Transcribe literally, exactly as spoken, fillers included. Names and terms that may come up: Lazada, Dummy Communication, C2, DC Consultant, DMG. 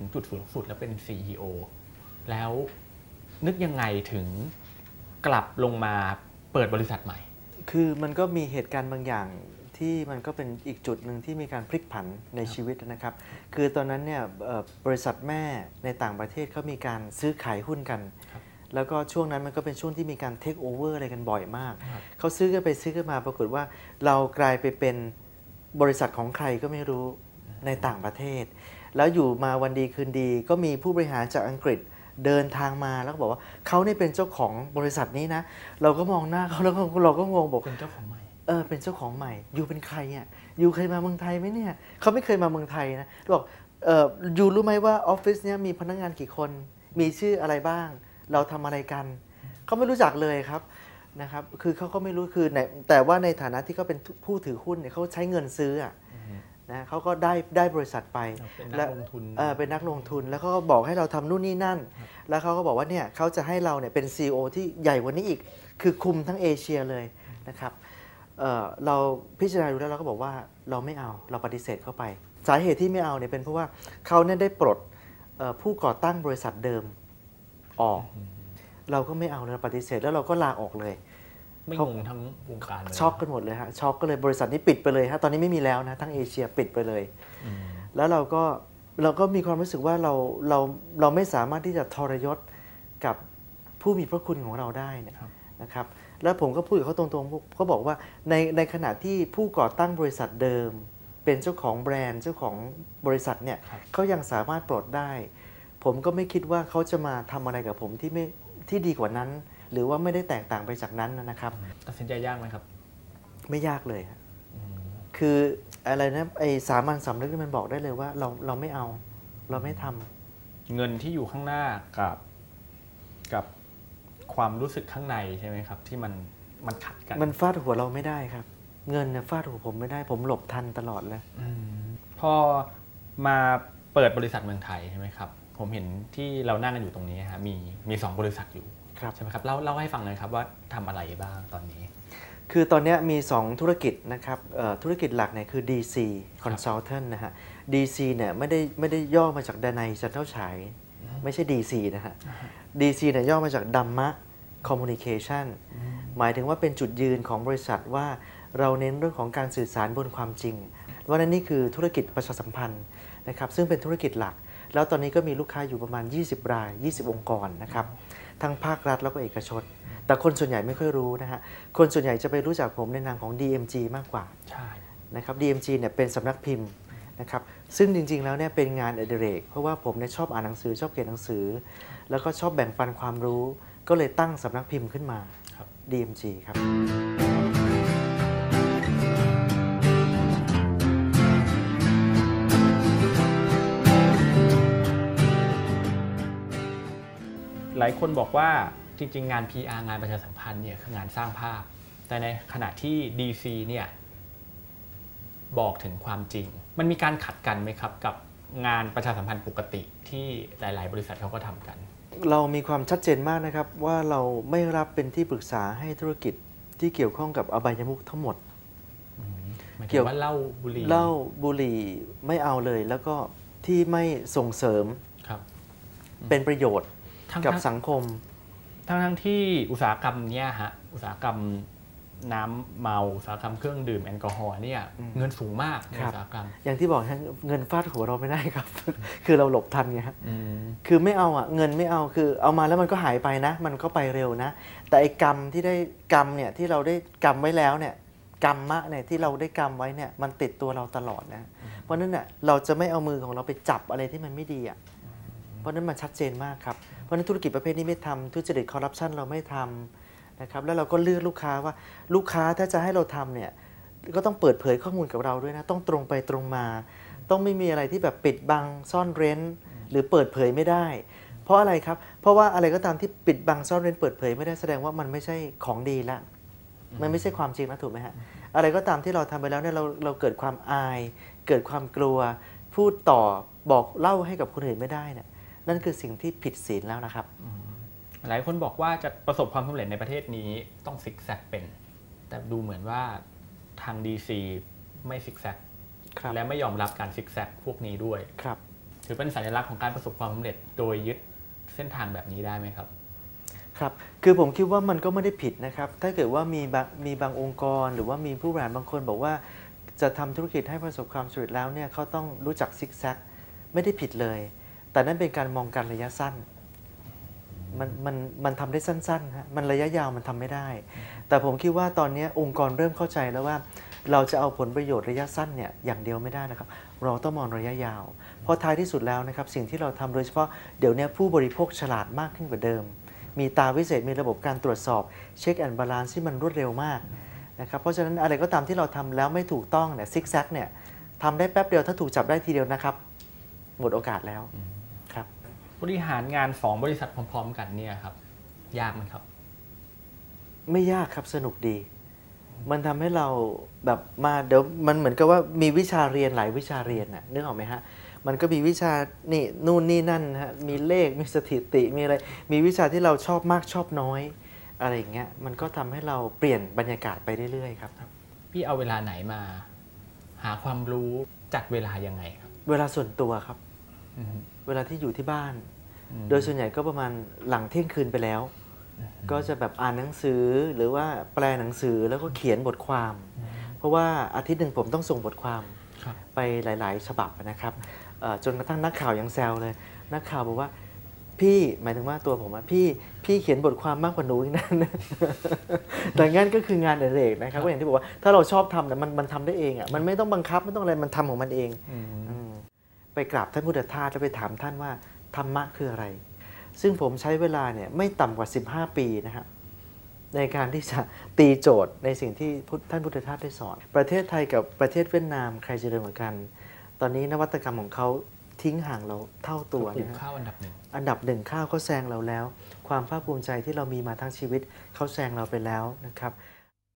ถึงจุดสูงสุดแล้วเป็น ซี อี โอ แล้วนึกยังไงถึงกลับลงมาเปิดบริษัทใหม่คือมันก็มีเหตุการณ์บางอย่างที่มันก็เป็นอีกจุดหนึ่งที่มีการพลิกผันในชีวิตนะครับคือตอนนั้นเนี่ยบริษัทแม่ในต่างประเทศเขามีการซื้อขายหุ้นกันแล้วก็ช่วงนั้นมันก็เป็นช่วงที่มีการเทคโอเวอร์อะไรกันบ่อยมากเขาซื้อกันไปซื้อกันมาปรากฏว่าเรากลายไปเป็นบริษัทของใครก็ไม่รู้ในต่างประเทศแล้วอยู่มาวันดีคืนดีก็มีผู้บริหารจากอังกฤษเดินทางมาแล้วก็บอกว่าเขาเนี่ยเป็นเจ้าของบริษัทนี้นะเราก็มองหน้าเขาแล้วเราก็งงบอกเป็นเจ้าของใหม่เออเป็นเจ้าของใหม่อยู่เป็นใครเนี่ยอยู่เคยมาเมืองไทยไหมเนี่ยเขาไม่เคยมาเมืองไทยนะบอกเอออยู่รู้ไหมว่าออฟฟิศเนี่ยมีพนักงานกี่คนมีชื่ออะไรบ้างเราทำอะไรกันเขาไม่รู้จักเลยครับนะครับคือเขาก็ไม่รู้คือแต่ว่าในฐานะที่เขาเป็นผู้ถือหุ้นเนี่ยเขาใช้เงินซื้อนะเขาก็ได้ได้บริษัทไปและเป็นนักลงทุนแล้วเขาก็บอกให้เราทำนู่นนี่นั่นแล้วเขาก็บอกว่าเนี่ยเขาจะให้เราเนี่ยเป็น ซี อี โอ ที่ใหญ่กว่านี้อีกคือคุมทั้งเอเชียเลยนะครับเอ่อเราพิจารณาดูแล้วเราก็บอกว่าเราไม่เอาเราปฏิเสธเข้าไปสาเหตุที่ไม่เอาเนี่ยเป็นเพราะว่าเขาเนี่ยได้ปลดผู้ก่อตั้งบริษัทเดิมออกเราก็ไม่เอาเราปฏิเสธแล้วเราก็ลาออกเลยไม่งงทั้งวงการเลยช็อกกันหมดเลยฮะช็อกก็เลยบริษัทนี้ปิดไปเลยฮะตอนนี้ไม่มีแล้วนะทั้งเอเชียปิดไปเลยแล้วเราก็เราก็มีความรู้สึกว่าเราเราเราไม่สามารถที่จะทรยศกับผู้มีพระคุณของเราได้นะครับแล้วผมก็พูดกับเขาตรงๆเขาบอกว่าในในขณะที่ผู้ก่อตั้งบริษัทเดิมเป็นเจ้าของแบรนด์เจ้าของบริษัทเนี่ยเขายังสามารถปลดได้ผมก็ไม่คิดว่าเขาจะมาทำอะไรกับผมที่ไม่ที่ดีกว่านั้นหรือว่าไม่ได้แตกต่างไปจากนั้นนะครับตัดสินใจยากไหมครับไม่ยากเลยคืออะไรนะไอ้สามัญสำนึกมันบอกได้เลยว่าเราเราไม่เอาเราไม่ทำเงินที่อยู่ข้างหน้ากับกับความรู้สึกข้างในใช่ไหมครับที่มันมันขัดกันมันฟาดหัวเราไม่ได้ครับเงินเนี่ยฟาดหัวผมไม่ได้ผมหลบทันตลอดเลยพอมาเปิดบริษัทเมืองไทยใช่ไหมครับผมเห็นที่เรานั่งกันอยู่ตรงนี้ฮะมีมีสองบริษัทอยู่ใช่ไหมครับเล่าเล่าให้ฟังหน่อยครับว่าทำอะไรบ้างตอนนี้คือตอนนี้มีสองธุรกิจนะครับธุรกิจหลักเนี่ยคือ ดี ซี Consultant นะฮะ ดี ซี เนี่ยไม่ได้ไม่ได้ย่อมาจากดนัยจันทฉายไม่ใช่ ดี ซี นะฮะ ดี ซี เนี่ยย่อมาจากดัมมะ Communication หมายถึงว่าเป็นจุดยืนของบริษัทว่าเราเน้นเรื่องของการสื่อสารบนความจริงว่านั่นนี่คือธุรกิจประชาสัมพันธ์นะครับซึ่งเป็นธุรกิจหลักแล้วตอนนี้ก็มีลูกค้าอยู่ประมาณยี่สิบรายยี่สิบองค์กรนะครับทั้งภาครัฐแล้วก็เอกชนแต่คนส่วนใหญ่ไม่ค่อยรู้นะฮะคนส่วนใหญ่จะไปรู้จักผมในนามของ ดี เอ็ม จี มากกว่าใช่นะครับ ดี เอ็ม จี เนี่ยเป็นสำนักพิมพ์นะครับซึ่งจริงๆแล้วเนี่ยเป็นงานอดิเรกเพราะว่าผมเนี่ยชอบอ่านหนังสือชอบเขียนหนังสือแล้วก็ชอบแบ่งปันความรู้ก็เลยตั้งสำนักพิมพ์ขึ้นมาครับ ดี เอ็ม จี ครับหลายคนบอกว่าจริงๆงาน พี อาร์ งานประชาสัมพันธ์เนี่ยคืองานสร้างภาพแต่ในขณะที่ ดี ซี เนี่ยบอกถึงความจริงมันมีการขัดกันไหมครับกับงานประชาสัมพันธ์ปกติที่หลายๆบริษัทเขาก็ทำกันเรามีความชัดเจนมากนะครับว่าเราไม่รับเป็นที่ปรึกษาให้ธุรกิจที่เกี่ยวข้องกับอบายมุขทั้งหมดเกี่ยวกับเหล้าบุหรี่เหล้าบุหรี่ไม่เอาเลยแล้วก็ที่ไม่ส่งเสริมเป็นประโยชน์กับสังคมทั้งทั้งที่อุตสาหกรรมเนี่ยฮะอุตสาหกรรมน้ำเมาอุตสาหกรรมเครื่องดื่มแอลกอฮอล์เนี่ยเงินสูงมากในอุตสาหกรรมอย่างที่บอกเงินฟาดหัวเราไม่ได้ครับ คือเราหลบทันไงฮะคือไม่เอาอ่ะเงินไม่เอาคือเอามาแล้วมันก็หายไปนะมันก็ไปเร็วนะแต่ไอ้กรรมที่ได้กรรมเนี่ยที่เราได้กรรมไว้แล้วเนี่ยกรรมมะเนี่ยที่เราได้กรรมไว้เนี่ยมันติดตัวเราตลอดนะเพราะนั้นเนี่ยเราจะไม่เอามือของเราไปจับอะไรที่มันไม่ดีอ่ะเพราะนั้นมันชัดเจนมากครับเพราะนั้นธุรกิจประเภทนี้ไม่ทำทุจริตคอร์รัปชันเราไม่ทำนะครับแล้วเราก็เลือกลูกค้าว่าลูกค้าถ้าจะให้เราทำเนี่ยก็ต้องเปิดเผยข้อมูลกับเราด้วยนะต้องตรงไปตรงมาต้องไม่มีอะไรที่แบบปิดบังซ่อนเร้นหรือเปิดเผยไม่ได้เพราะอะไรครับเพราะว่าอะไรก็ตามที่ปิดบังซ่อนเร้นเปิดเผยไม่ได้แสดงว่ามันไม่ใช่ของดีละมันไม่ใช่ความจริงนะถูกไหมฮะอะไรก็ตามที่เราทำไปแล้วเนี่ยเราเราเกิดความอายเกิดความกลัวพูดต่อบอกเล่าให้กับคนอื่นไม่ได้เนี่ยนั่นคือสิ่งที่ผิดศีลแล้วนะครับหลายคนบอกว่าจะประสบความสำเร็จในประเทศนี้ต้องซิกแซกเป็นแต่ดูเหมือนว่าทาง ดี ซี ไม่ซิกแซกและไม่ยอมรับการซิกแซกพวกนี้ด้วย ถือเป็นสัญลักษณ์ของการประสบความสำเร็จโดยยึดเส้นทางแบบนี้ได้ไหมครับครับคือผมคิดว่ามันก็ไม่ได้ผิดนะครับถ้าเกิดว่ามีมีบางองค์กรหรือว่ามีผู้บริหารบางคนบอกว่าจะทำธุรกิจให้ประสบความสำเร็จแล้วเนี่ยเขาต้องรู้จักซิกแซกไม่ได้ผิดเลยแต่นั่นเป็นการมองการระยะสั้นมันมันมันทำได้สั้นๆฮะมันระยะยาวมันทำไม่ได้แต่ผมคิดว่าตอนนี้องค์กรเริ่มเข้าใจแล้วว่าเราจะเอาผลประโยชน์ระยะสั้นเนี่ยอย่างเดียวไม่ได้นะครับเราต้องมองระยะยาวเพราะท้ายที่สุดแล้วนะครับสิ่งที่เราทำโดยเฉพาะเดี๋ยวนี้ผู้บริโภคฉลาดมากขึ้นกว่าเดิมมีตาวิเศษมีระบบการตรวจสอบเช็คแอนด์บาลานซ์ที่มันรวดเร็วมากนะครับเพราะฉะนั้นอะไรก็ตามที่เราทำแล้วไม่ถูกต้องเนี่ยซิกแซกเนี่ยทำได้แป๊บเดียวถ้าถูกจับได้ทีเดียวนะครับหมดโอกาสแล้วครับบริหารงานสองบริษัทพร้อมๆกันเนี่ยครับยากไหมครับไม่ยากครับสนุกดีมันทำให้เราแบบมาเดี๋ยวมันเหมือนกับว่ามีวิชาเรียนหลายวิชาเรียนน่ะนึกออกไหมฮะมันก็มีวิชานี่นู่นนี่นั่นฮะมีเลขมีสถิติมีอะไรมีวิชาที่เราชอบมากชอบน้อยอะไรอย่างเงี้ยมันก็ทำให้เราเปลี่ยนบรรยากาศไปเรื่อยๆครับพี่เอาเวลาไหนมาหาความรู้จัดเวลายังไงครับเวลาส่วนตัวครับเวลาที่อยู่ที่บ้านโดยส่วนใหญ่ก็ประมาณหลังเที่ยงคืนไปแล้วก็จะแบบอ่านหนังสือหรือว่าแปลหนังสือแล้วก็เขียนบทความเพราะว่าอาทิตย์หนึ่งผมต้องส่งบทความไปหลายๆฉบับนะครับจนกระทั่งนักข่าวยังแซวเลยนักข่าวบอกว่าพี่หมายถึงว่าตัวผมอะพี่พี่เขียนบทความมากกว่าหนูอีกนั่นแต่งั้นก็คืองานอดิเรกนะครับก็อย่างที่บอกว่าถ้าเราชอบทำเนี่ยมันมันทำได้เองอะมันไม่ต้องบังคับไม่ต้องอะไรมันทำของมันเองไปกราบท่านพุทธทาสแล้วไปถามท่านว่าธรรมะคืออะไรซึ่งผมใช้เวลาเนี่ยไม่ต่ำกว่าสิบห้าปีนะครับในการที่จะตีโจทย์ในสิ่งที่ท่านพุทธทาสได้สอนประเทศไทยกับประเทศเวียดนามใครจะเจริญกว่ากันตอนนี้นวัตกรรมของเขาทิ้งห่างเราเท่าตัวนะครับข้าวอันดับหนึ่งอันดับหนึ่งข้าวเขาแซงเราแล้วความภาคภูมิใจที่เรามีมาทั้งชีวิตเขาแซงเราไปแล้วนะครับ